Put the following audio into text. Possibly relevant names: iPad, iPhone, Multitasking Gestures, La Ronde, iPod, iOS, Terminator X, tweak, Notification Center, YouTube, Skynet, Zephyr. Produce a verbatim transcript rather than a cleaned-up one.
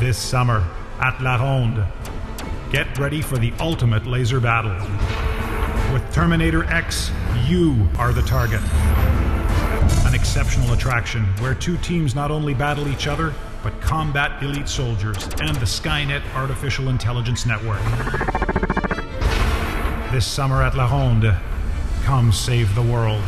this summer at La Ronde. Get ready for the ultimate laser battle. With Terminator X, you are the target. An exceptional attraction where two teams not only battle each other, but combat elite soldiers and the Skynet artificial intelligence network. This summer at La Ronde, come save the world.